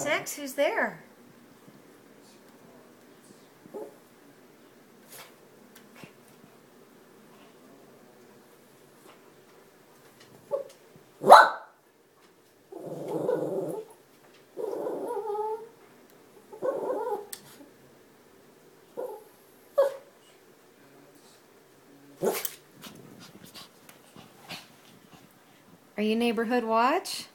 Snax, who's there? Are you Neighborhood Watch?